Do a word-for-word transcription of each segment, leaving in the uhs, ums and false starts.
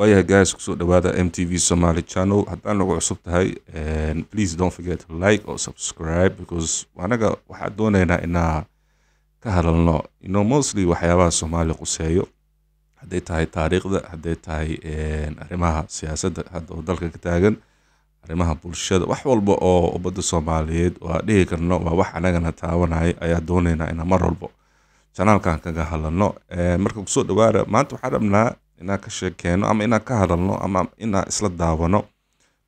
Why guys, so the weather M T V Somali Channel. And please don't forget to like or subscribe because wanaga waxa doonayna ina ka hadalno. You know, mostly waxyaabaha Soomaali quseeyo haday tahay taariikhda, haday tahay arrimaha siyaasadda hadda dalka ka taagan, arrimaha bulshada, wax walba oo badda Soomaaliyeed waa dhigi karno, waa wax anagana taawanay ayaa doonaynaa ina mar walba channelkan kaga hadalno. Marka kusoo dhawaada maanta waxaan rabnaa ina ka sheekeeno ama ina ka hadalno ama ina isla daawano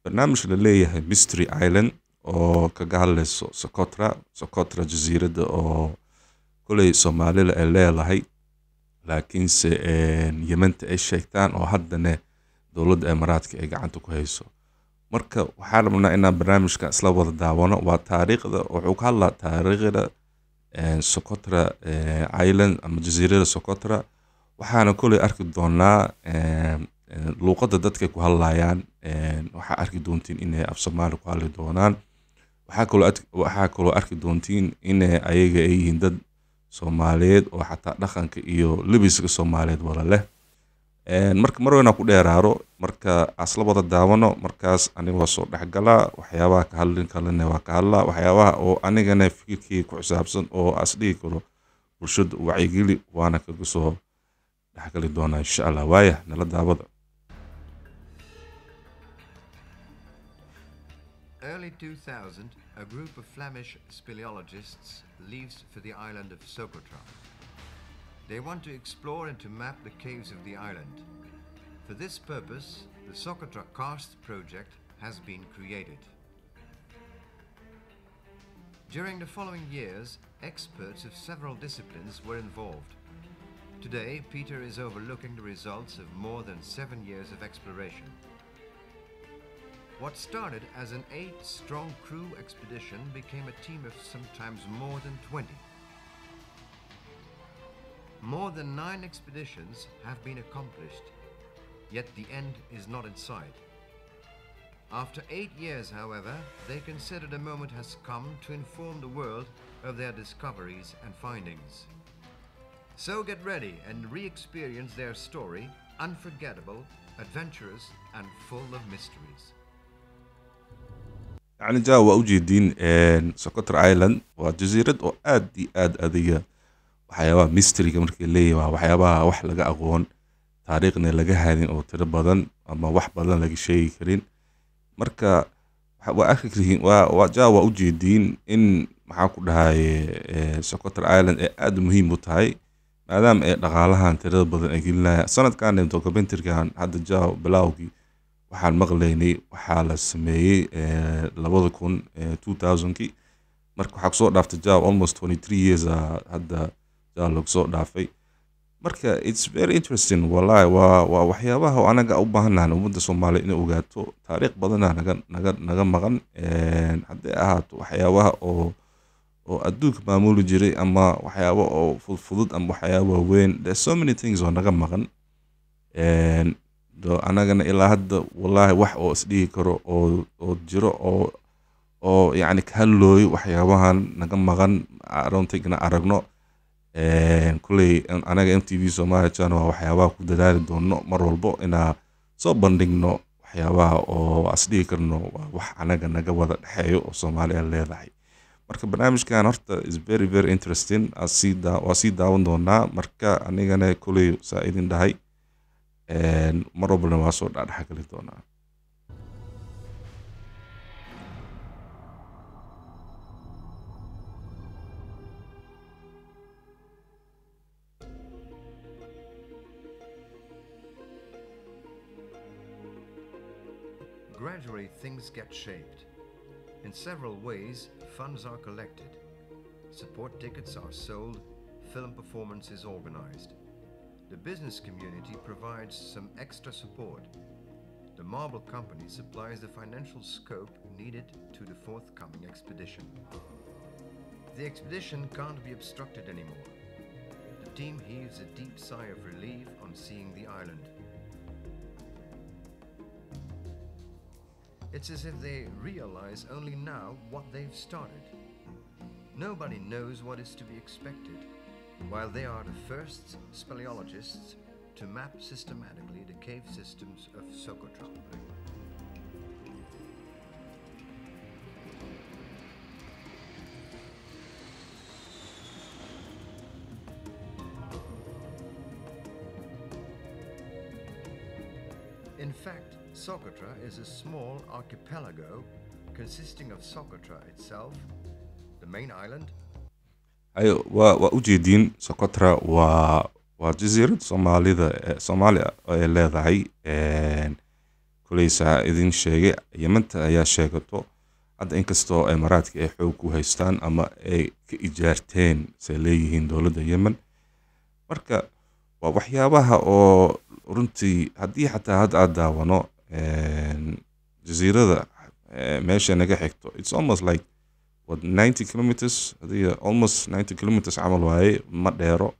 barnaamij la leeyahay Mystery Island oo kaga hadlayso Socotra, Socotra jasiiradda oo kulay Soomaalida ay leedahay laakiinse in Yemen ay sheegtaan oo haddana dawladda Imaaraadka ay gacanta ku hayso. Marka waxaan rabnaa inaan barnaamijka isla wada daawano. Waa taariikhda wuxuu ka hadlaa taariikhda Socotra Island ama jasiiradda Socotra. waxaana kulay arki doonaa luqadda dadka ku hadlayaan waxa arki doontiin inay Afsmaal ku hadli doonaan. Waxa kale waxa kale arki doontiin inay ayaga ay yihiin dad Soomaaliyeed oo xataa dhaqanka iyo labiska Soomaaliyeed wala leh. Een marka mar weena ku dheeraaro marka asla wada daawano markaas aniga soo dhaxgala waxyaabaha ka hadlin kalena waa ka hadla waxyaabaha oo anigana fikirkii ku xisaabsan oo asdii karo bulshada wacyigelin waana kaga soo dhaxgali doona insha Allah waaya nala daawada. Early two thousand, a group of Flemish speleologists leaves for the island of Socotra. They want to explore and to map the caves of the island. For this purpose, the Socotra Karst Project has been created. During the following years, experts of several disciplines were involved. Today, Peter is overlooking the results of more than seven years of exploration. What started as an eight-strong crew expedition became a team of sometimes more than twenty. More than nine expeditions have been accomplished, yet the end is not in sight. After eight years, however, they consider the moment has come to inform the world of their discoveries and findings. So get ready and re-experience their story, unforgettable, adventurous and full of mysteries. يعني جا وأوجدين إن سقطر آيلاند وجزيرة وأدي أد أدية وحياة ميستري كمان كليه وحياة وحلقة أغون تاريخنا لجها هذين أو تربضن أما وحبضن لقي شيء كرين مركا وآخرين وجا وأوجدين إن معاكم هاي سقطر آيلاند أد مهم بتاعي مادام لقالها أن تربضن أجيلنا سنة كان يوم توقفين ترجعن هذا جا بلاوكي waxaan maqlaynay waxa la sameeyay two thousand marka waxa soo dhaaftay jaw almost twenty-three years hadda jaw soo dhaafay marka it's very interesting wallahi wa waxyaabaha anaga u baahnahay umada Soomaaliyeed inay ogaato taariikh badan anaga naga naga maqan een haddii ahaato waxyaabaha oo oo adduunka maamuli jiray ama waxyaabo oo fudfudud ama waxyaabo weyn there's so many things oo naga maqan een do anagana ilaa hadda wallahi wax oo isdii karo oo oo jiro oo oo yaani ka halooy waxyaabahan naga maqan aroontaygana aragno een kulay anaga M T V Somali Channel waxyaabaha ku dadaali doono mar walba ina soo bandhigno waxyaabaha oo isdii karno wax anaga naga wada dhaxeeyo oo Soomaaliya leedahay marka barnaamijkan horta is very very interesting asida asida wandona marka anigana kulay saaidin dhahay and marobna waa soo dhaxgali doona. Gradually things get shaped. In several ways, funds are collected. Support tickets are sold, film performance is organized. The business community provides some extra support. The marble company supplies the financial scope needed to the forthcoming expedition. The expedition can't be obstructed anymore. The team heaves a deep sigh of relief on seeing the island. It's as if they realize only now what they've started. Nobody knows what is to be expected, while they are the first speleologists to map systematically the cave systems of Socotra. In fact, Socotra is a small archipelago consisting of Socotra itself, the main island. أيوة وأوجدين سقطرة و وجزيرة صومالي ذا صوماليا إلى ذعي كل ساعة إذن شيء يمن تأيا شيءتو عند إنكستو إمارات كحقوق هيستان أما كإجارتين سليهين دولة اليمن مركا ووحيابها أو رنتي هدي حتى هاد عدا ونو جزيرة ذا ماشي نجح حقتو it's almost like what ninety kilometers هذه almost ninety kilometers عمل وعي مديره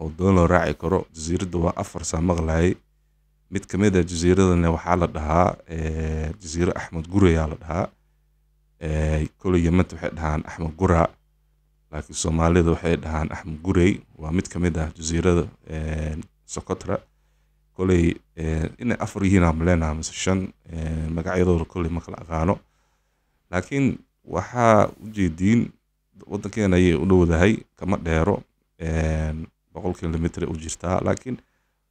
أو دولة راعي كرو جزيرة دوا أفرسها مغلعي ميت كميدة جزيرة دنا وحالة دها جزيرة أحمد قرية على دها كل يمن توحد هان أحمد قرية لكن الصومالي توحد هان أحمد قرية وميت كميدة جزيرة سقطرة كل إن أفري هنا ملنا مسشان مقعيدور كل مقلع غانو لكن وحا وجدين وده كنا يقولوا ده هاي كم دهرو بقول كن لمتر وجرتها لكن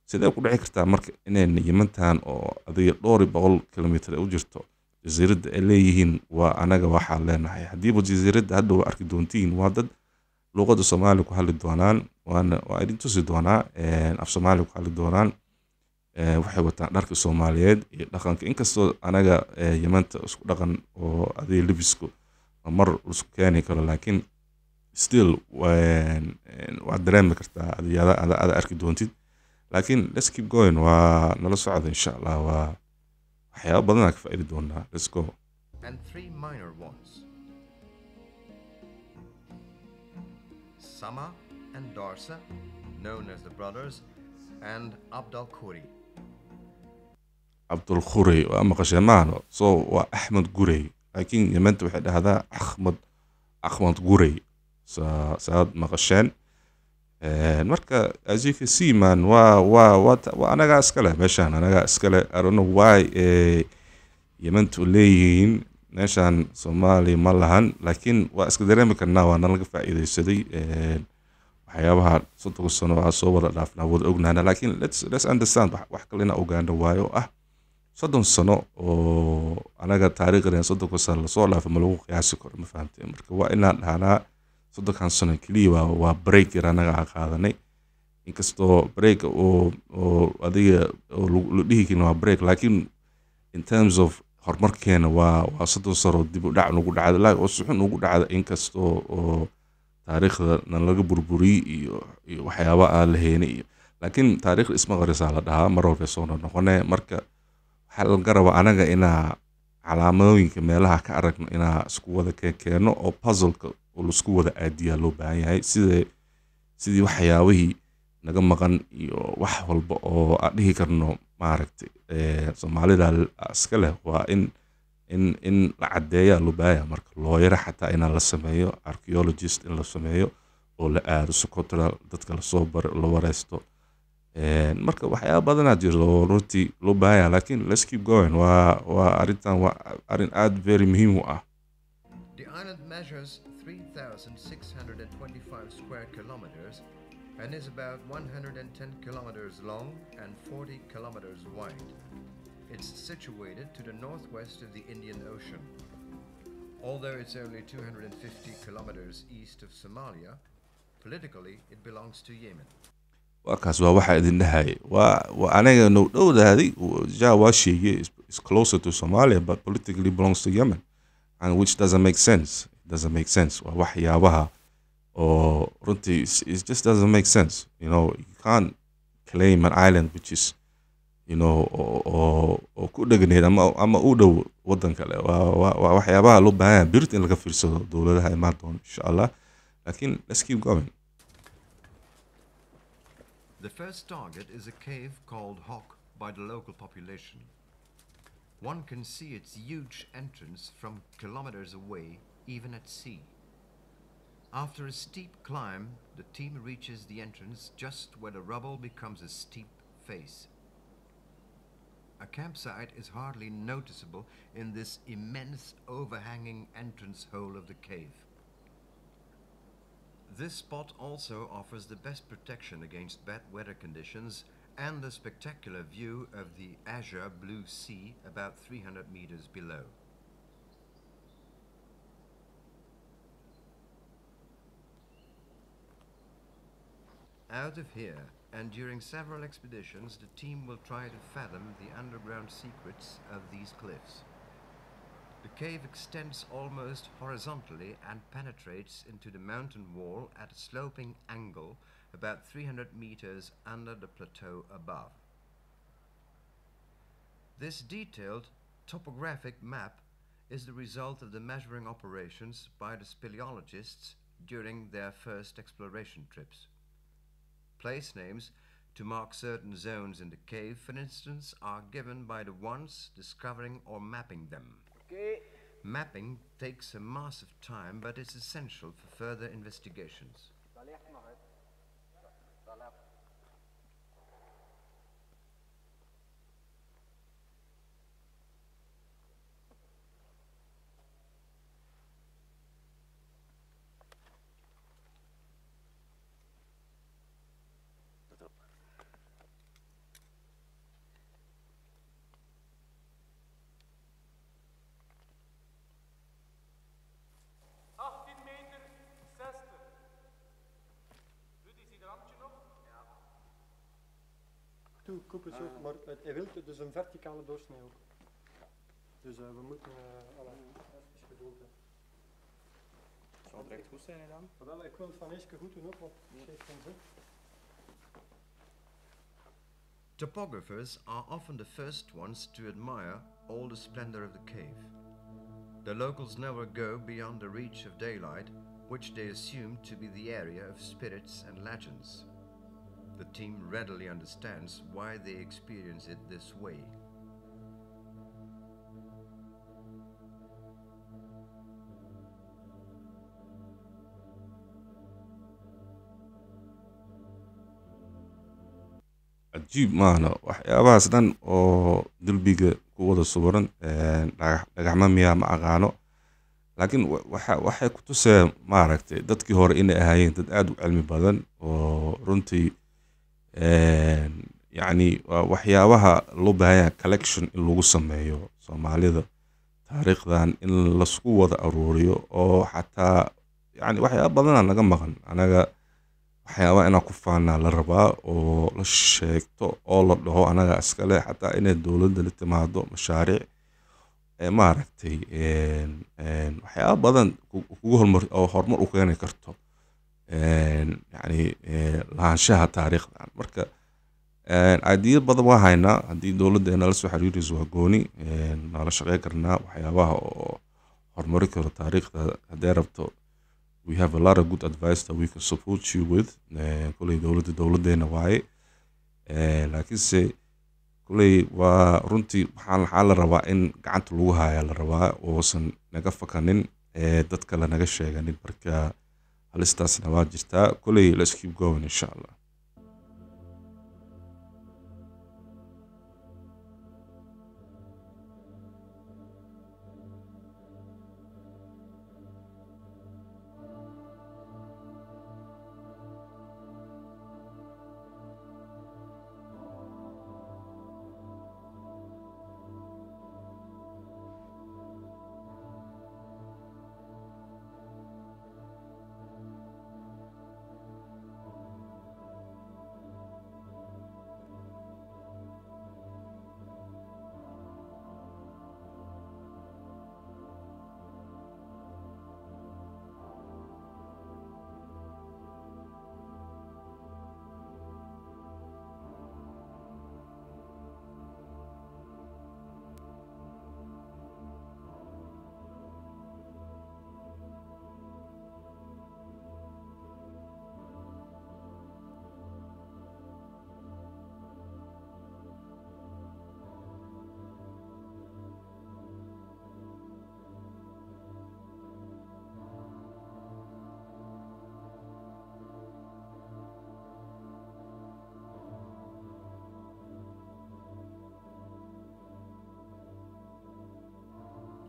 سيدا كل عكرتها مرك إن اليمنتان أو هذه الدوري بقول كيلومتر وجرتها جزيرة إليهن وأنا جواح علينا هي هدي بجزيرة هدو أركدونتين وعدد لغة الصومالي وحال الدوانان وأنا وأيدين توصي دوانا أف صومالي وحال الدوانان وحوي تنارك الصوماليات لكن إنكسر أنا جا يمنت لكن وهذه لبسكو مر سكاني كلا لكن still when وعدران مكرتا هذا هذا هذا أركي دونتيد لكن let's keep going ونلصق على إن شاء الله وحياة بدنا كفاية دونا let's go and three minor ones Sama and Darsa known as the brothers and Abdul Khoury Abdul Khoury وأما قشمانه so وأحمد قري لكن يمنت واحد هذا أحمد أحمد قري سا ساد مغشان المركا as you can see man وا وا وا وأنا جا أسكله مشان أنا جا أسكله I don't know why يمن تقولين نشان صومالي ملهن لكن وأسكدرين مكنا وأنا لقى فائدة سدي وحيابها صدق الصنوع صور لافنا ود أجنانا لكن let's let's understand وحكي لنا أجنانا وايو أه صدق الصنوع وأنا جا تاريخنا صدق الصنوع صور لاف ملوك يعسكر ما فهمت المركا وإن أنا صدق عن سنة كلي وبريك رانا عقادني إنكستو بريك أو أو هذه لديه كنا بريك لكن in terms of هرمر كان وصدق صاروا دي بدع نقول عاد لا وصحن نقول عاد إنكستو تاريخ نلاقي بربري وحياة بقى لهني لكن تاريخ اسمه غير سالدها مرة في صورة نحن مركب حال جربوا أنا جينا علامة كمالها كأرك إنا سكوة كأنه أو puzzle ولسكوه ذا أديا لو بعيا هاي سيد سيد وحياوي نجم مكان وحول بقى أديه كرنو معركتي صومالي ده أسكله وإن إن إن عديا لو بعيا مرك لوير حتى إن لسمايو أركيولوجيست إن لسمايو ولا سقطرة دتكل صبر لو رستو مرك وحياة بدنا جيرو روتي لو بعيا لكن let's keep going و وأريد أن وأرين أد very مهم وآه three thousand six hundred twenty-five square kilometers and is about one hundred ten kilometers long and forty kilometers wide. It's situated to the northwest of the Indian Ocean. Although it's only two hundred fifty kilometers east of Somalia, politically it belongs to Yemen. وكاسوا واحد النهاية وأنا نقول هذه جاواشي is closer to Somalia but politically belongs to Yemen and which doesn't make sense. Doesn't make sense وحياوها or runti it just doesn't make sense you know you can't claim an island which is you know or or كودغنيد اما اما ودو ودن كله وحياوها لو باهان بيرت ان لغا فيرسو دولدها امارتون ان شاء الله لكن let's keep going The first target is a cave called Hoq by the local population One can see its huge entrance from kilometers away even at sea. After a steep climb, the team reaches the entrance just where the rubble becomes a steep face. campsite is hardly noticeable in this immense overhanging entrance hole of the cave. This spot also offers the best protection against bad weather conditions and a spectacular view of the azure blue sea about three hundred meters below. Out of here, and during several expeditions, the team will try to fathom the underground secrets of these cliffs. The cave extends almost horizontally and penetrates into the mountain wall at a sloping angle about three hundred meters under the plateau above. This detailed topographic map is the result of the measuring operations by the speleologists during their first exploration trips. Place names to mark certain zones in the cave, for instance, are given by the ones discovering or mapping them. Okay. Mapping takes a massive time, but is essential for further investigations. Koepels ook, maar hij wil dus een verticale doorsnee ook. Dus uh, we moeten uh, alle even geduld hebben. Het zal direct goed zijn dan? Wel, ik wil het van eerst goed doen ook, want het geeft geen zin. Topographers are often the first ones to admire all the splendor of the cave. The locals never go beyond the reach of daylight, which they assume to be the area of spirits and legends. The team readily understands why they experience it this way. عجيب معنا وحياة سدان أو دلبيج قوة الصبران رحمة يا معانو لكن وح وح كتوسة معركة دتكي هور إن أهين تدعو علمي بدن ورنتي يعني وحياوها لبها collection اللي وصميه سومالي ذا تاريخ ذان إن لسقوة ضرورية أو حتى يعني وحياة بدنا نجمع مغن أنا وحياوها أنا كفانا للربا أو للشيك تو أو اللي هو أنا أسكله حتى إن الدولة اللي تماضوا مشاريع ما ركتي وحياة بدنا كوه المر أو هرمون أوكياني كرتو يعني لانشها تاريخ يعني مركا عادي بدو هاينا عادي دولة دينا لسه حريري زوجوني نالش غير كنا وحياة هرمريكا التاريخ هذا ربطه we have a lot of good advice that we can support you with كل دولة دولة دينا واعي لكن س كل ورنتي حال حال الرباء إن قعدت لوها على الرباء وصل نقف كنن دتكلا نقش يعني مركا Let's keep going, inshallah.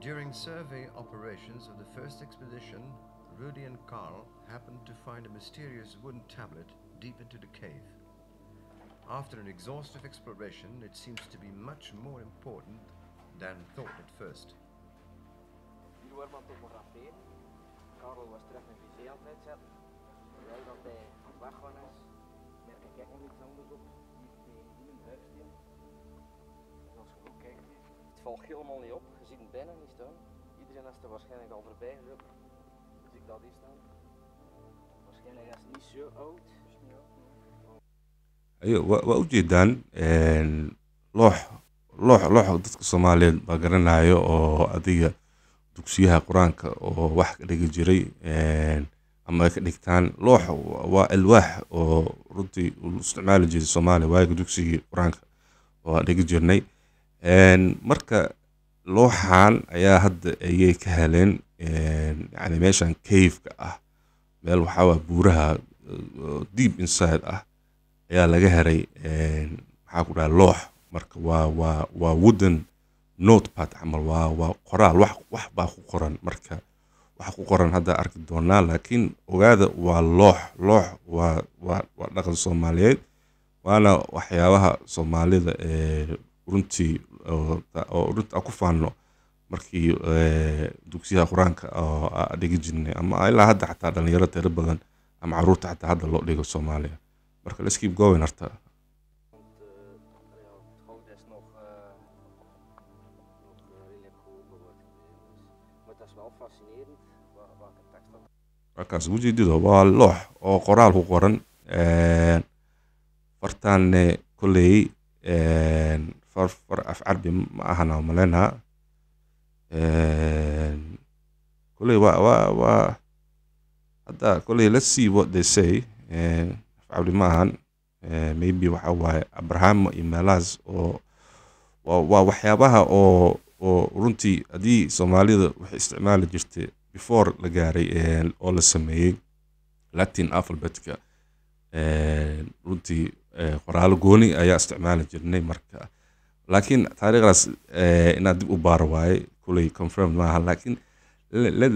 During survey operations of the first expedition, Rudy and Karl happened to find a mysterious wooden tablet deep into the cave. After an exhaustive exploration, it seems to be much more important than thought at first. We were on the Morafir. Karl was terug in Vizeeld net zet. We were op de waggoners. Merken kijken we iets anders op. Die in de huis staan. En als we ook kijken. Het valt helemaal niet op. Je ziet het bijna niet staan. Iedereen is er waarschijnlijk al voorbij gelopen. Als ik dat hier staan. Waarschijnlijk is het niet zo oud. أيوة ووجدان لوح لوح لوح ضد الصومالي بقرنا أيوة أو أدية دكسيها قرآن أو واحد لجيري أما كنكتان لوح والواح أو ردي الاستعمال الجيل الصومالي وايد دكسي قرآن ولجيرني مركا لوحان أيها هاد أيه كهلين يعني ماشان كيف كأه مال وحوا بورها deep inside أه يا لجهري حاكولا لوح مرك و و وودن نوت باد عمل و وقرآن وح وح باخو قرآن مرك وحكو قرآن هذا أرك دونا لكن وهذا واللوح لوح و و ونقل صومالي وأنا وحياها صومالي رنتي رنت أكف عنه مركي دكسيها قرآن كأديك جنة أما إلا هذا حتى هذا اللي يرتدي بدن أم عروت حتى هذا اللي ديك الصومالي. Let's keep going. Want uh, het goud is nog, uh, nog redelijk hoog geworden. Maar dat is wel fascinerend. Welke tekst dat is. Ik was goed in dit geval. Loch, koraal horen. Vertalen collega en ver ver afwerpen maahana malena. Collega wa wa wa. Dat collega. Let's see what they say. عبد المهان maybe وحوى إبراهيم إملاز أو ووحيابها أو أو رنتي أدي سومالي استعمال جشتي before لجاري all سمي لاتين ألفابتك رنتي قرآن جوني أي استعمال جرني مركا لكن طريقة نادب أبارواي كله confirm معها لكن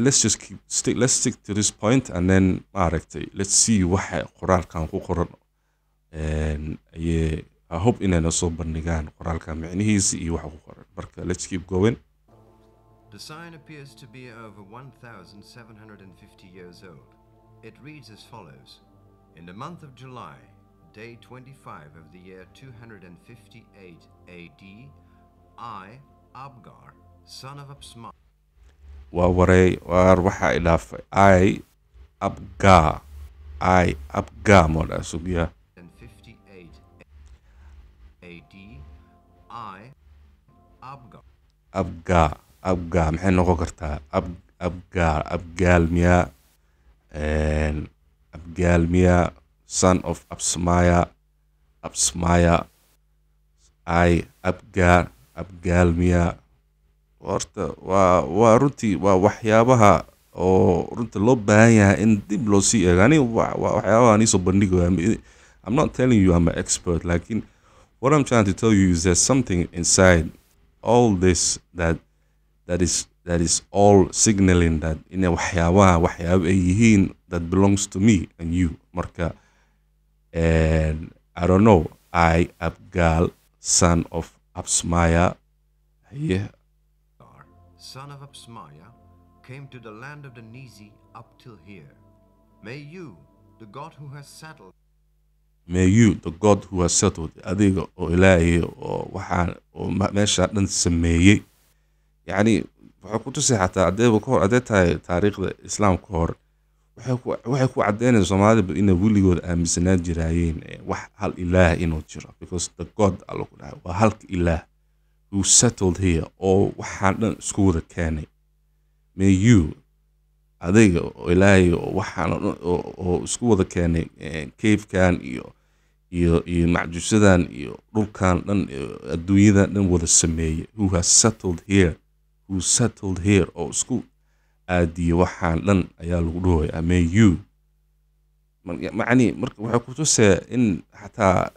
let's just keep stick let's stick to this point and then maaragtay let's see waxa qoraalkan ku qoran een ay I hope inayna soo bandhigaan qoraalka macnihiisa iyo waxa ku qoran marka let's keep going. The sign appears to be over one thousand seven hundred fifty years old. It reads as follows: in the month of July, day twenty-five of the year two fifty-eight A D, I, Abgar, son of Absma. ووري واربحها إلى أي أبقى أي أبقى مولا سبيا أبقى أبقى محين نقو قرتها أبقى أبقى المياه أبقى المياه son of أبسمايا أبسمايا أي أبقى أبقى المياه ورتا ورنتي ووحيابها أو رنت اللباية إن دبلوسية يعني ووحيابها نيسو بندقة. I'm not telling you I'm an expert لكن what I'm trying to tell you is there's something inside all this that that is that is all signaling that إن وحيابها وحياب أيهين that belongs to me and you مركا and I don't know I Abgal son of Absmaya yeah. Son of Absmaya, came to the land of the Nizi up till here. May you, the God who has settled. May you, the God who has settled. أديك أو إلهي أو وحان أو ما ماشى أن تسميه. يعني وحكوا تسي حتى عدي بكور عدي تاي تاريخ الإسلام كور. وحكوا وحكوا عدينا زمان بإنه بيقول يقول أم سنات جرايين وح هل إله إنه جرا because the God الله كله وهل إله. Who settled here or وحنا سكورة كاني may you أديك إلهي وحنا أو سكورة كاني كيف كان يو يو يمعجزدان يو رو كان لن الدنيا لن وذا السماء who has settled here who settled here أو سكو أدي وحنا لن أيالو روي may you معني مرك وحكوتو سا إن حتى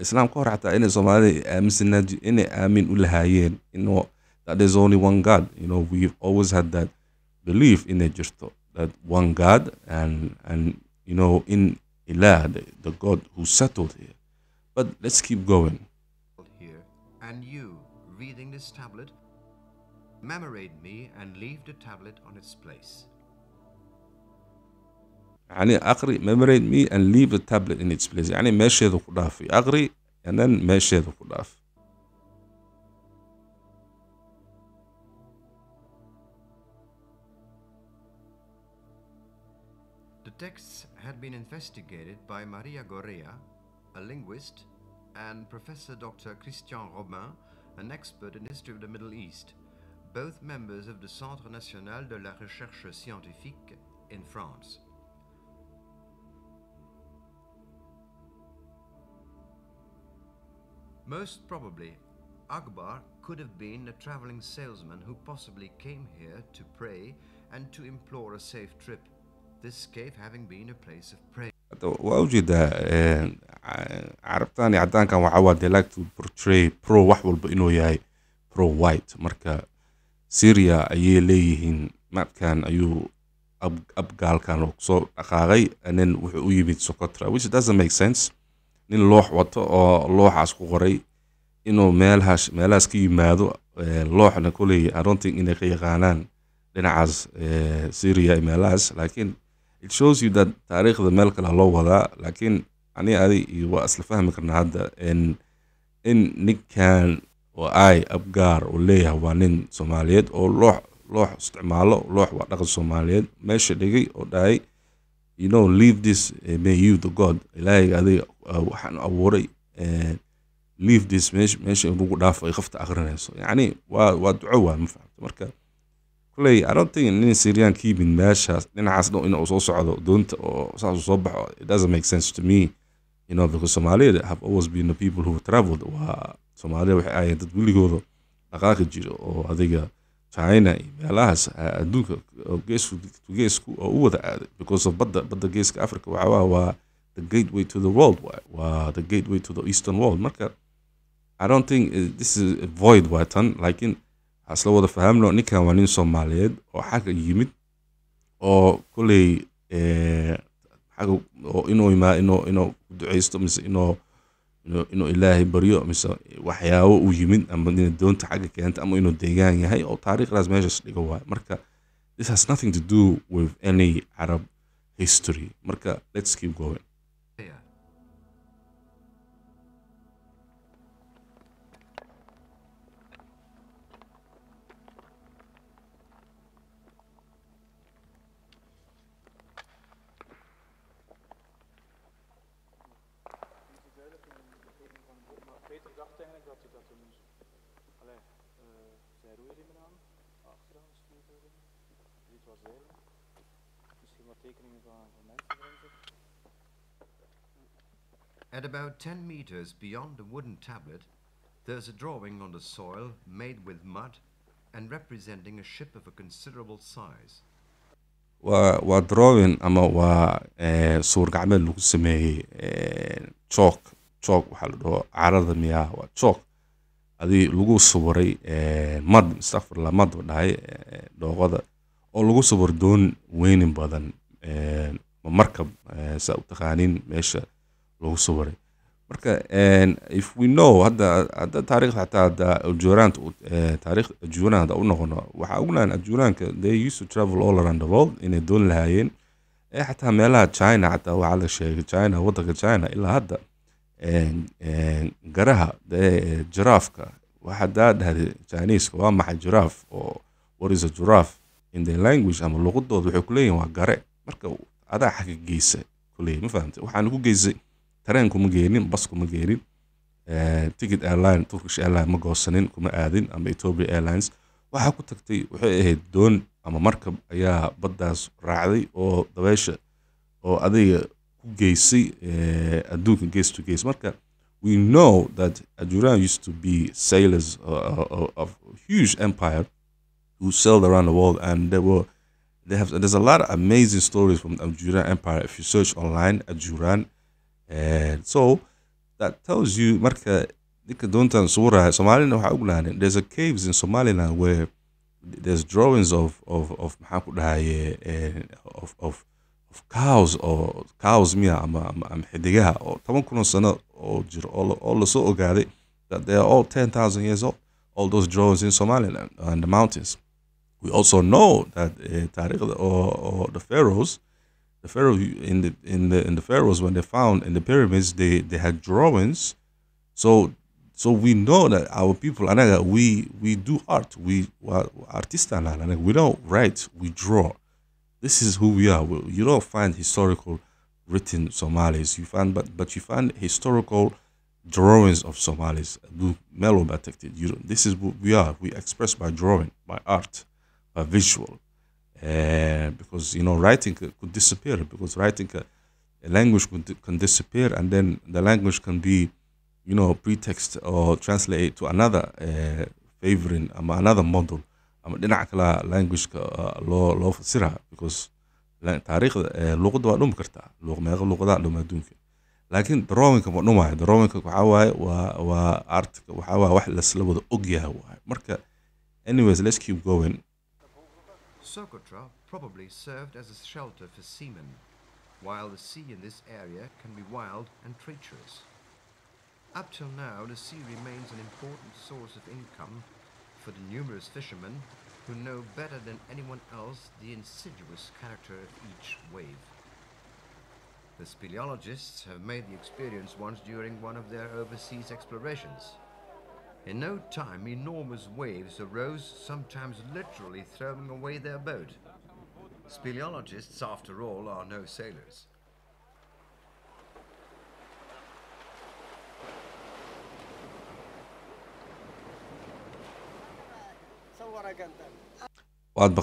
إسلام كور حتى إن الصومالي أمسنا إن آمن ولهاين إنه that there's only one God. You know, we've always had that belief in it, just that one God, and and you know, in Ilah, the, the God who settled here. But let's keep going. Here, and you, reading this tablet, memorate me and leave the tablet on its place. يعني أقرأ, memorate me and leave the tablet in its place. يعني ما شيء ذو خلافي. أقرأ and then ما شيء ذو خلافي. The texts had been investigated by Maria Gorea, a linguist, and Professor Doctor Christian Robin, an expert in history of the Middle East, both members of the Centre National de la Recherche Scientifique in France. Most probably, Abgar could have been a traveling salesman who possibly came here to pray and to implore a safe trip, this cave having been a place of prayer. وأوجد عربتاني عدان كان وعواد they like to portray pro وحول بإنه ياي pro white مركا سوريا أيه ليهن ما كان أيو أب أبقال كانوا صو أخاعي أنن وحوي بيت سقطرة which doesn't make sense نين لوح وط أو لوح عسكو غري إنه مالهاش مالهاش كي ماذو لوح نقولي I don't think إنه كي غانان لنا عز سوريا مالهاش لكن it shows you that تاريخ الملك الهلوه ذا لكن يعني هذه يواصل فهمك إن هذا إن إن نك كان وآي أبقار وليها وانين سوماليات أو لوح لوح استعماله لوح وقت الصوماليات ماشي لقي أو داي you know leave this may you to God إلهي هذه وحن أوري leave this ماشي ماشي بقول دافع يخفت آخرنا يعني ودعوة مفهوم مركب I don't think in any Syrian keeping mash has then has no in also don't or it doesn't make sense to me, you know, because Somalia have always been the people who traveled or Somalia I did really go to Akakiji or I think China alas I do guess to get school or other because of but the but the gates of Africa were the gateway to the world were the gateway to the eastern world market. I don't think this is a void weapon like in أصلا وده فهمنا إن كان وانين صوماليد أو حاجة يميت أو كلي حاجة أو إنه ما إنه إنه دعيستو مس إنه إنه إنه إلهي بريء مس وحياه ويمين أما إن دون حاجة كأنت أما إنه ديجان يهاي أو طريق لازم يجلس اللي جوا مركا this has nothing to do with any Arab history مركا let's keep going. At about ten meters beyond the wooden tablet, there's a drawing on the soil made with mud and representing a ship of a considerable size. Wa drawing ama wa sur gacmeed lagu sameeyay chalk chalk waxa la dhaho carada miyaa wa chalk adi lagu sawiray mud astaghfirullah mud dhahay dooqada oo lagu sawir doon weyn badan markab sa u taqaanin meesha. And if we know that the tarikh Ajuran, they used to travel all around the world in a dun lahayen. Hatta mela China, hatta wa ala sheeg China, wadaka China, illa hadda garaha, the giraffe. Wahadad had Chinese, wa maha giraffe, or what is a giraffe in the language? I'm a logodo, the Huklayan, wa gare. Marco, ada hakigise, Kulay, Mufant, Wahan Hugizi. ترين كم جيرين بس كم جيرين تيجت إيرلاين تركش إيرلاين مقاصنين كم قاعدين أما إثيوبيا إيرلاينز وحكوا تكتي وحقه دون أما مركب أيها بداس راعي أو دويش أو أذي جيسي أدوك جيس تو جيس مركب we know that Ajuran used to be sailors uh, of a huge empire who sailed around the world and they were they have there's a lot of amazing stories from the Ajuran empire if you search online Ajuran. And so that tells you, Marka, There's a caves in Somaliland where there's drawings of of of of of, of cows or cows mia or all so that they are all ten thousand years old. All those drawings in Somaliland and the mountains. We also know that Tariq uh, or, or the pharaohs, the pharaoh in the in the in the pharaohs when they found in the pyramids, they they had drawings. So so we know that our people, anaga, we we do art, we are artists, we don't write, we draw. This is who we are. You don't find historical written Somalis. You find but but you find historical drawings of Somalis. This is what we are. We express by drawing, by art, by visual. Uh, because you know writing could disappear. Because writing a, a language could, can disappear, and then the language can be, you know, pretext or translate to another uh, favoring um, another model. Um, language uh, law law fasira because tarikh luqad wa dum karta luq ma luqad dum adunka. لكن دروينك نوعه دروينك وحواي وارت وحواي واحد لسلبه أقيا هواي مركا. Anyways, let's keep going. Socotra probably served as a shelter for seamen, while the sea in this area can be wild and treacherous. Up till now, the sea remains an important source of income for the numerous fishermen who know better than anyone else the insidious character of each wave. The speleologists have made the experience once during one of their overseas explorations. In no time, enormous waves arose, sometimes literally throwing away their boat. Speleologists, after all, are no sailors.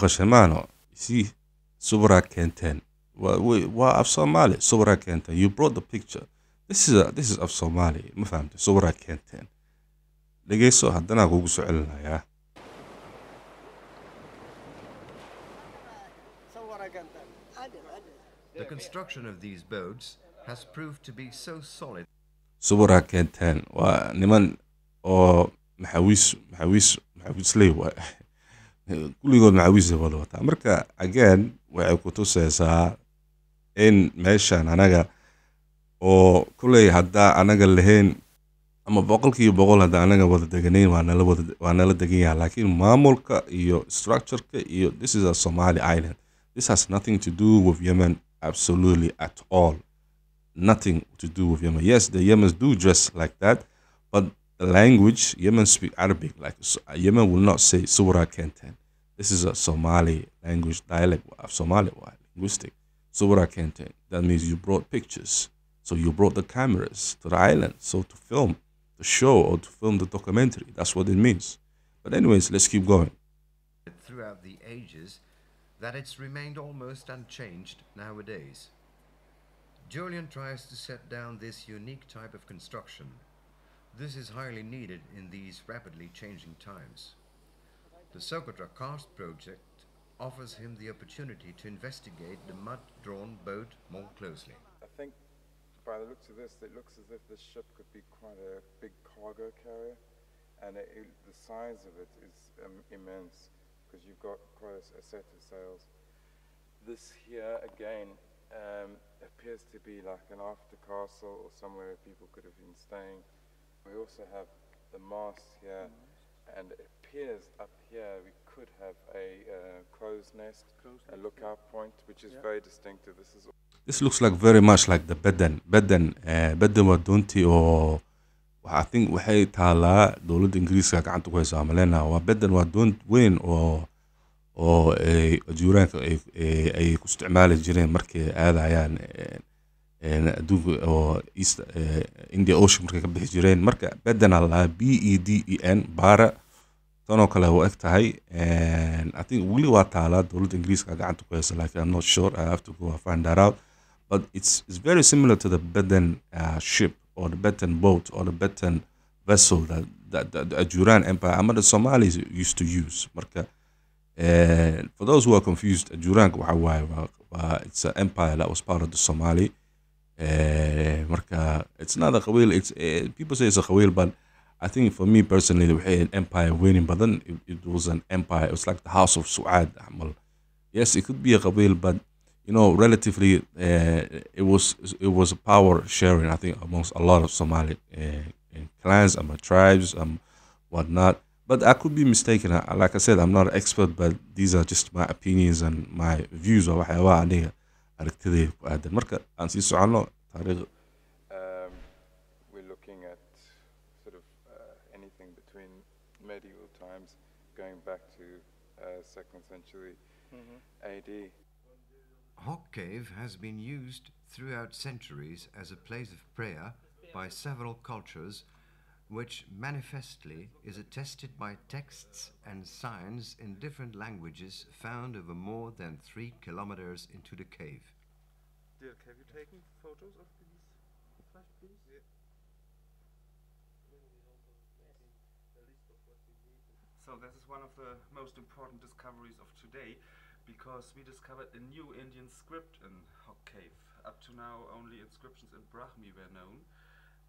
You see, Subra Kenten. Well, we, well, of Somali, Socotra Karst. You brought the picture. This is a, this is of Somali. I understand. Socotra Karst. Let's go. Let's go. Let's go. Let's The construction of these boats has proved to be so solid. Socotra Karst. Wa niman or mahawis mahawis mahawis lewa. Kulligod mahawis lewa. America again. Waxay ku tusaysaa in meeshaan anaga oo kulay hadda anaga lahayn ama boqolkiiba boqol hadda anaga wada deganayn waa nala deganyaha laakiin maamulka iyo structureka iyo this is a Somali island. This has nothing to do with Yemen absolutely at all. Nothing to do with Yemen. Yes, the Yemens do dress like that, but the language, Yemen speak Arabic. Like Yemen will not say Socotra Karst. This is a Somali language dialect of Somali linguistic. Socotra Karst. That means you brought pictures. So you brought the cameras to the island. So to film the show or to film the documentary. That's what it means. But anyways, let's keep going. Throughout the ages, that it's remained almost unchanged nowadays. Julian tries to set down this unique type of construction. This is highly needed in these rapidly changing times. The Socotra Karst Project offers him the opportunity to investigate the mud-drawn boat more closely. I think, by the looks of this, it looks as if this ship could be quite a big cargo carrier, and it, it, the size of it is um, immense, because you've got quite a, a set of sails. This here, again, um, appears to be like an after-castle or somewhere people could have been staying. We also have the mast here, mm-hmm. and it appears up here we could have a uh, crow's nest, a lookout point, which is yeah. very distinctive. This is. This looks like very much like the Bedden, Bedden, uh, Bedden wa Dunti or I think waxay taala dawladda Ingiriiska gacanta ku haysa amalena wa Bedden wa Dunt weyn oo oo ay Ajuranka ay ay ku isticmaali jireen markii aadayaan een adugu oo East India Ocean markii ka bixi jireen marka Bedden la B E D E N bara and I think Willy Watala, the old English, like I'm not sure, I have to go and find that out. But it's it's very similar to the Bedden uh, ship or the Bedden boat or the Bedden vessel that, that, that the Ajuran Empire, I mean, the Somalis used to use. And for those who are confused, Ajuran, it's an empire that was part of the Somali. It's not a Khawil, it's, uh, people say it's a Khawil, but I think for me personally, the way an empire winning, but then it, it was an empire. It was like the house of Saud. Yes, it could be a qabil, but you know, relatively, uh, it was it was a power sharing. I think amongst a lot of Somali uh, clans and tribes and whatnot. But I could be mistaken. I, like I said, I'm not an expert, but these are just my opinions and my views of what I think. second century A D Hoq Cave has been used throughout centuries as a place of prayer by several cultures, which manifestly is attested by texts and signs in different languages found over more than three kilometers into the cave. Dirk, have you taken photos of these flash beams? Yeah. So this is one of the most important discoveries of today, because we discovered a new Indian script in Hoq Cave. Up to now, only inscriptions in Brahmi were known,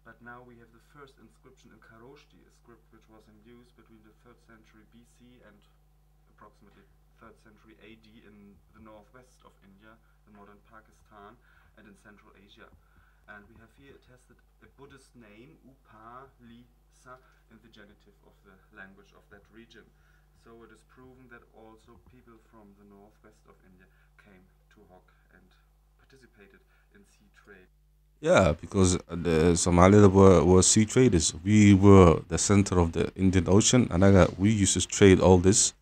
but now we have the first inscription in Kharoshthi, a script which was in use between the third century B C and approximately third century A D in the northwest of India, the modern Pakistan, and in Central Asia. And we have here attested a Buddhist name, Upalisa, in the genitive of the language of that region. So it is proven that also people from the northwest of India came to Hoq and participated in sea trade. Yeah, because the Somalis were, were sea traders. We were the center of the Indian Ocean, and I, we used to trade all this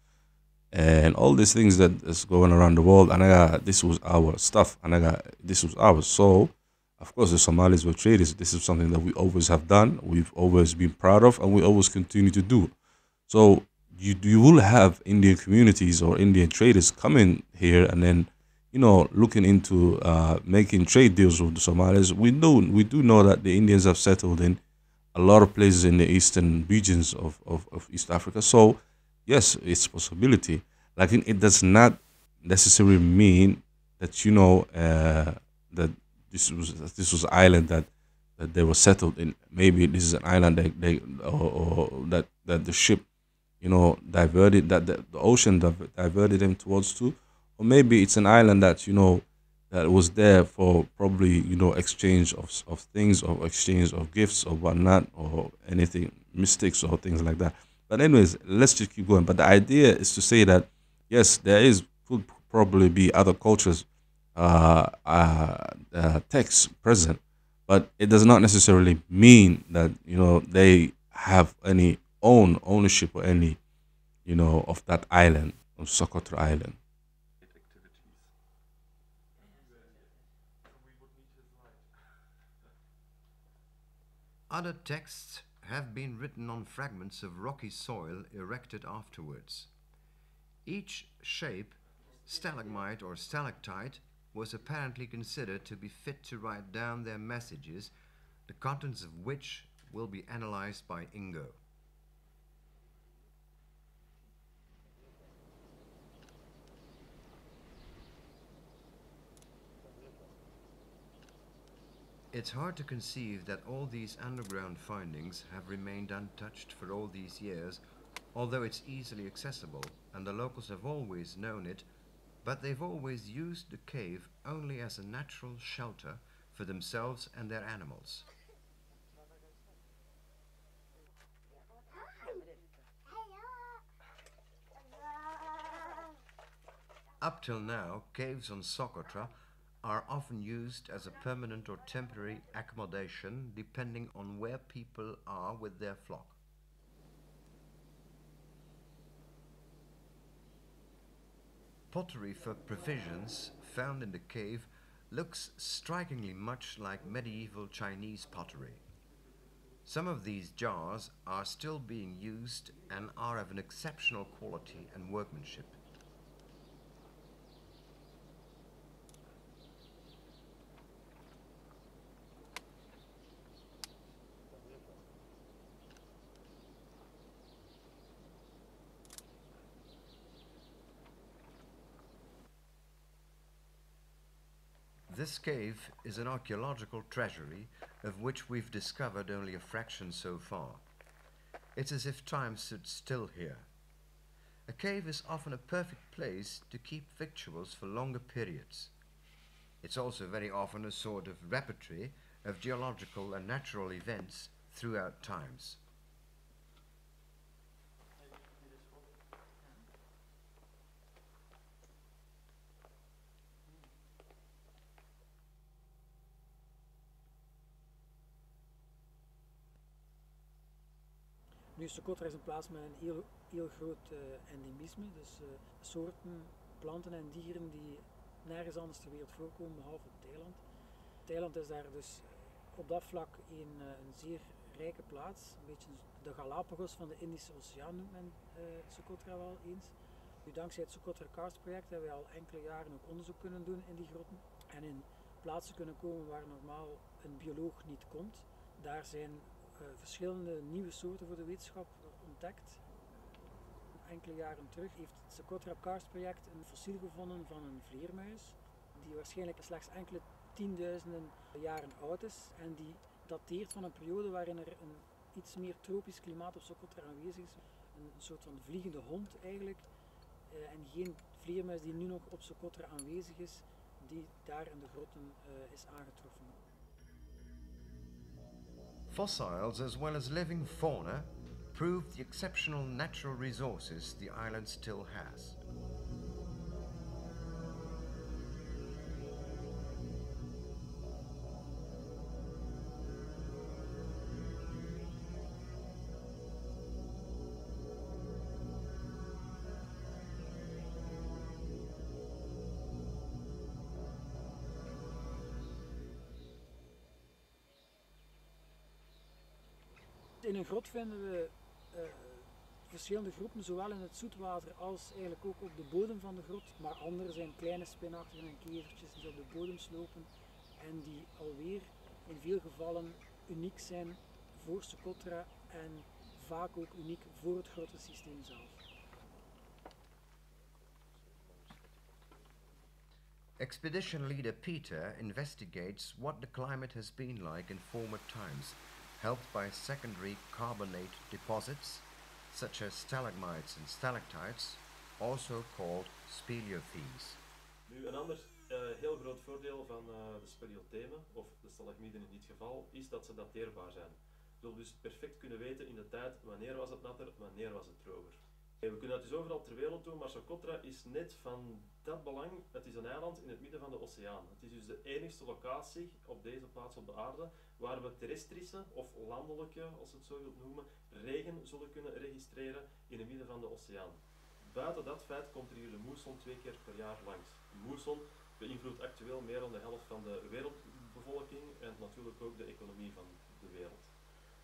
and all these things that is going around the world. And I, this was our stuff, and I, this was ours. So of course, the Somalis were traders. This is something that we always have done, we've always been proud of, and we always continue to do. So you, you will have Indian communities or Indian traders coming here and then, you know, looking into uh, making trade deals with the Somalis. We know, we do know that the Indians have settled in a lot of places in the eastern regions of, of, of East Africa. So, yes, it's a possibility. Like, it does not necessarily mean that, you know, uh, that This was this was an island that, that they were settled in. Maybe this is an island that they or, or that that the ship, you know, diverted, that the, the ocean diverted them towards to, or maybe it's an island that, you know, that was there for probably, you know, exchange of of things, or exchange of gifts or whatnot, or anything, mystics or things like that. But anyways, let's just keep going. But the idea is to say that yes, there is could probably be other cultures. Uh, uh, uh, text present, but it does not necessarily mean that, you know, they have any own ownership or any, you know, of that island, of Socotra Island. Other texts have been written on fragments of rocky soil erected afterwards. Each shape, stalagmite or stalactite, was apparently considered to be fit to write down their messages, the contents of which will be analyzed by Ingo. It's hard to conceive that all these underground findings have remained untouched for all these years, although it's easily accessible and the locals have always known it, but they've always used the cave only as a natural shelter for themselves and their animals. Up till now, caves on Socotra are often used as a permanent or temporary accommodation, depending on where people are with their flock. Pottery for provisions found in the cave looks strikingly much like medieval Chinese pottery. Some of these jars are still being used and are of an exceptional quality and workmanship. This cave is an archaeological treasury of which we've discovered only a fraction so far. It's as if time stood still here. A cave is often a perfect place to keep victuals for longer periods. It's also very often a sort of repertory of geological and natural events throughout times. Nu, Socotra is een plaats met een heel, heel groot uh, endemisme, dus uh, soorten, planten en dieren die nergens anders ter wereld voorkomen, behalve op het eiland. Het eiland is daar dus op dat vlak een, uh, een zeer rijke plaats, een beetje de Galapagos van de Indische Oceaan noemt men uh, Socotra wel eens. Nu, dankzij het Socotra Karst Project hebben wij al enkele jaren ook onderzoek kunnen doen in die grotten en in plaatsen kunnen komen waar normaal een bioloog niet komt. Daar zijn Uh, verschillende nieuwe soorten voor de wetenschap ontdekt. Enkele jaren terug heeft het Socotra Karst Project een fossiel gevonden van een vleermuis die waarschijnlijk slechts enkele tienduizenden jaren oud is en die dateert van een periode waarin er een iets meer tropisch klimaat op Socotra aanwezig is. Een soort van vliegende hond eigenlijk uh, en geen vleermuis die nu nog op Socotra aanwezig is, die daar in de grotten uh, is aangetroffen. Fossils, as well as living fauna, prove the exceptional natural resources the island still has. In een grot vinden we uh, verschillende groepen, zowel in het zoetwater als eigenlijk ook op de bodem van de grot. Maar andere zijn kleine spinachtigen en kevertjes die op de bodem slopen en die alweer in veel gevallen uniek zijn voor Socotra en vaak ook uniek voor het grottensysteem zelf. Expedition leader Peter investigates what the climate has been like in former times, helped by secondary carbonate deposits, such as stalagmites and stalactites, also called speleothemes. Nu, een ander uh, heel groot voordeel van uh, de speleothemen, of de stalagmieten in dit geval, is dat ze dateerbaar zijn. Je zult dus perfect kunnen weten in de tijd wanneer was het natter, wanneer was het droger. En we kunnen dat dus overal ter wereld doen, maar Socotra is net van dat belang. Het is een eiland in het midden van de oceaan. Het is dus de enigste locatie op deze plaats op de aarde waar we terrestrische of landelijke, als je het zo wilt noemen, regen zullen kunnen registreren in het midden van de oceaan. Buiten dat feit komt er hier de moesson twee keer per jaar langs. De moesson beïnvloedt actueel meer dan de helft van de wereldbevolking en natuurlijk ook de economie van de wereld.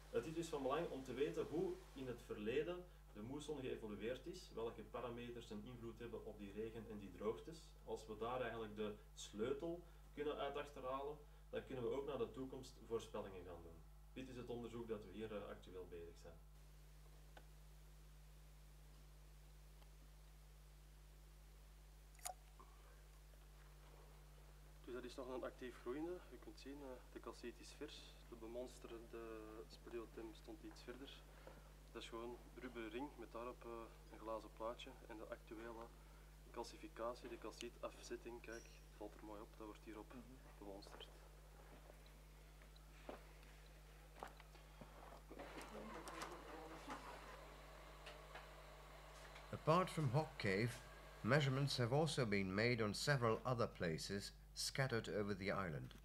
Het is dus van belang om te weten hoe in het verleden de moesson geëvolueerd is, welke parameters een invloed hebben op die regen en die droogtes. Als we daar eigenlijk de sleutel kunnen uit achterhalen, dan kunnen we ook naar de toekomst voorspellingen gaan doen. Dit is het onderzoek dat we hier uh, actueel bezig zijn. Dus dat is nog een actief groeiende. Je kunt zien, uh, de calciet is vers. De bemonsterde speleothem stond iets verder. Dat is gewoon een rubberen ring met daarop uh, een glazen plaatje en de actuele calcificatie, de calcietafzetting, kijk, valt er mooi op, dat wordt hierop mm-hmm. bemonsterd. Apart from Hoq Cave, measurements have also been made on several other places scattered over the island.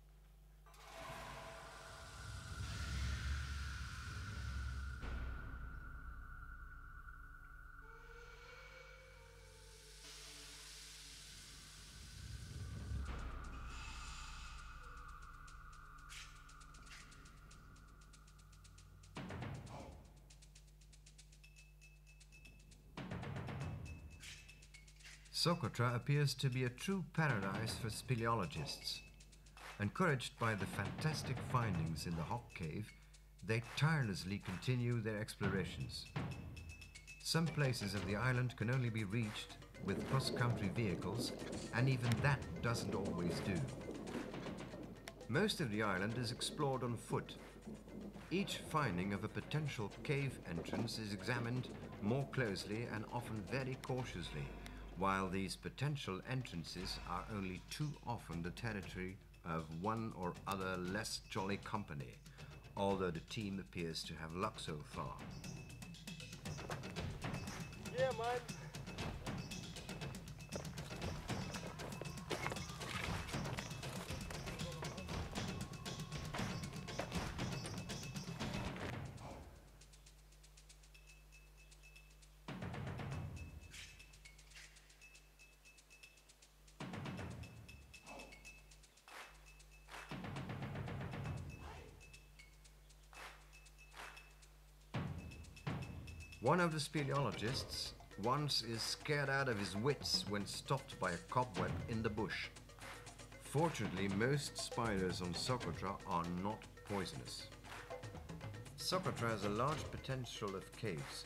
Socotra appears to be a true paradise for speleologists. Encouraged by the fantastic findings in the Hoq Cave, they tirelessly continue their explorations. Some places of the island can only be reached with cross-country vehicles, and even that doesn't always do. Most of the island is explored on foot. Each finding of a potential cave entrance is examined more closely and often very cautiously, while these potential entrances are only too often the territory of one or other less jolly company, although the team appears to have luck so far. Yeah, man. One of the speleologists once is scared out of his wits when stopped by a cobweb in the bush. Fortunately, most spiders on Socotra are not poisonous. Socotra has a large potential of caves,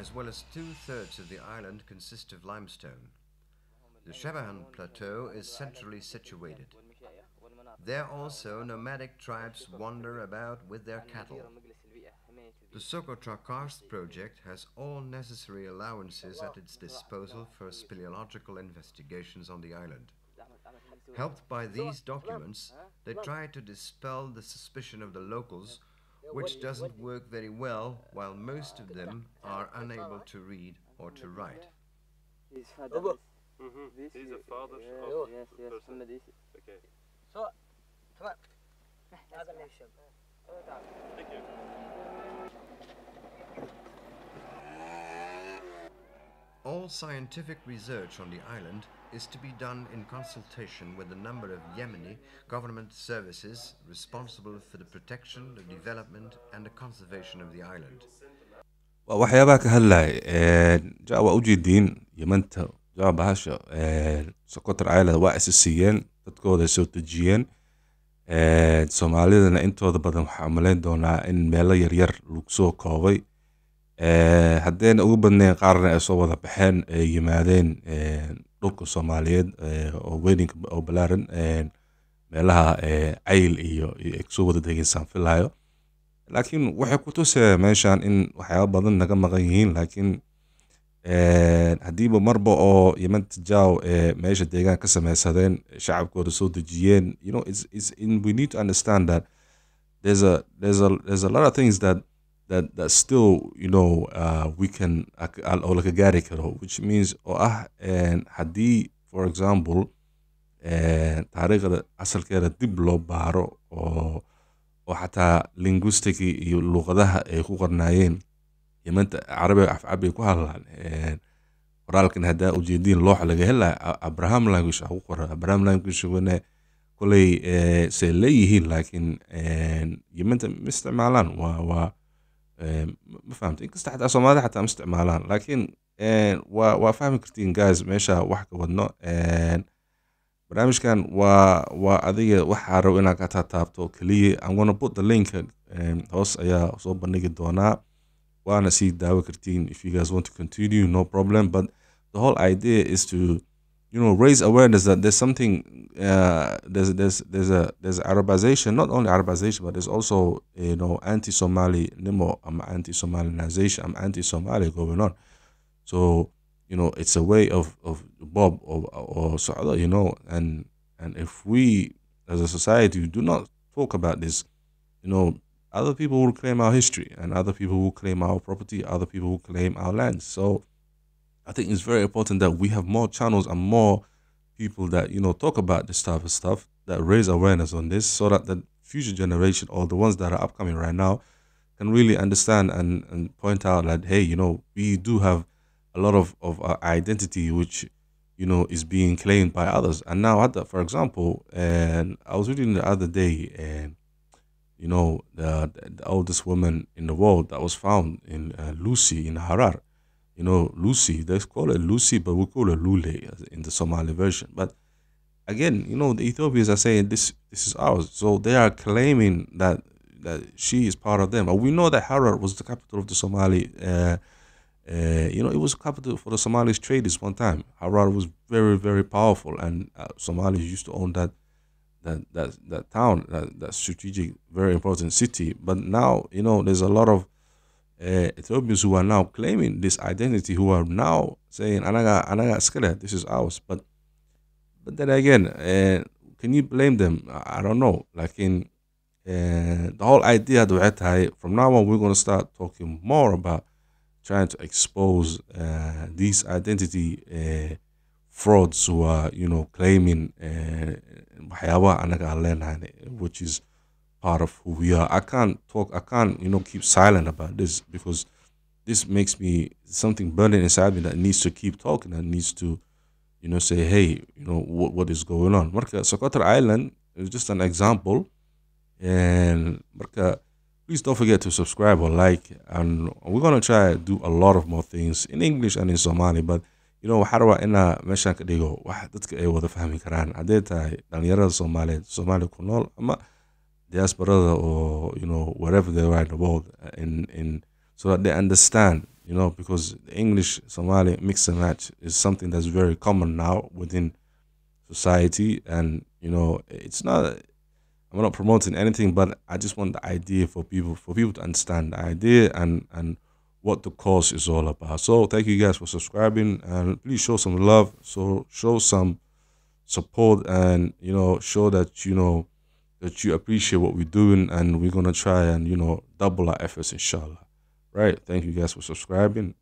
as well as two-thirds of the island consist of limestone. The Shabahan Plateau is centrally situated. There also nomadic tribes wander about with their cattle. The Socotra Karst Project has all necessary allowances at its disposal for speleological investigations on the island. Helped by these documents, they try to dispel the suspicion of the locals, which doesn't work very well, while most of them are unable to read or to write. Mm-hmm. This is the father of the person. Yes, yes. Okay. So, come on. Thank you. All scientific research on the island is to be done in consultation with a number of Yemeni government services responsible for the protection, the development and the conservation of the island. وحيابك هلا جاء وأوجدين يمنت جاء بهاش سقطر عائلة وأساسيين تتكون السوتجيين الصوماليين أن أنتوا بدهم حملين دونا إن ملا يرير لوكسو كوي هدين أوبنين قارن أصوات بحن يمادين لوكو الصوماليين وين أو بلارن ملها عيل إيو إكسو بدهم يجسم في الهايو لكن وحي كتوس ماشان إن وحياة بدهم نجمع غيين لكن هدي بمربو أو يمن تجاو ماشة ديجان كسمة سدين شعب كورسود جيان you know it's it's in we need to understand that there's a there's a there's a lot of things that that that still you know uh, we can أو لك جاري كرو which means أه and هدي for example طريقة أصل كده دبلو بارو أو أو حتى linguistic اللغة ده خورناين يمنت عربي عفعبي كوهلا ورالكن هدا وجدين لوح لجهلا أبراهام لانجوش أو قرا أبراهام لانجوش ونا كله سليه لكن يمنت مستعملان و و مفهمت إنك استحد أصلا حتى مستعملان لكن و وفهم كرتين جاز ماشى وحكي ودنا برامج كان و وأذية وحارو إنك تتابتو كلي I'm gonna put the link هوس أيا صوب نجد دونا wanna see Dawakarteen if you guys want to continue, no problem. But the whole idea is to, you know, raise awareness that there's something uh there's there's there's a there's Arabization, not only Arabization, but there's also you know anti-Somali Nemo, I'm anti-Somalinization, I'm anti-Somali going on. So, you know, it's a way of of Bob or or Saada, you know, and and if we as a society do not talk about this, you know, other people will claim our history, and other people will claim our property, other people will claim our land. So I think it's very important that we have more channels and more people that, you know, talk about this type of stuff, that raise awareness on this, so that the future generation or the ones that are upcoming right now can really understand and, and point out that, hey, you know, we do have a lot of, of our identity, which, you know, is being claimed by others. And now, for example, and I was reading the other day, and you know, the, the oldest woman in the world that was found in uh, Lucy in Harar. You know, Lucy, they call her Lucy, but we call her Lule in the Somali version. But again, you know, the Ethiopians are saying this this is ours. So they are claiming that that she is part of them. And we know that Harar was the capital of the Somali, uh, uh, you know, it was capital for the Somali traders one time. Harar was very, very powerful, and uh, Somalis used to own that that that that town, that, that strategic, very important city. But now, you know, there's a lot of uh, Ethiopians who are now claiming this identity, who are now saying, "Anaga, anaga askara, this is ours." But but then again, uh, can you blame them? I don't know. Like in uh, the whole idea, from now on, we're going to start talking more about trying to expose uh, these identity uh, frauds who are, you know, claiming uh, which is part of who we are. I can't talk, I can't, you know, keep silent about this, because this makes me something burning inside me that needs to keep talking, that needs to, you know, say, hey, you know, what, what is going on? Socotra Island is just an example. And please don't forget to subscribe or like. And we're going to try to do a lot of more things in English and in Somali. But, you know, Harwa ina meshan kadigo, wahadadka ay wada fahmi karan. Ade tahay, dalinyarada Somali, Somali kunol, ama diaspora or, you know, wherever they are in the world. in in So that they understand. You know, because English, Somali, mix and match is something that's very common now within society. And, you know, it's not, I'm not promoting anything, but I just want the idea for people, for people to understand the idea and, and what the course is all about. So thank you guys for subscribing, and please show some love. So show some support, and, you know, show that, you know, that you appreciate what we're doing, and we're going to try and, you know, double our efforts, inshallah. Right, thank you guys for subscribing.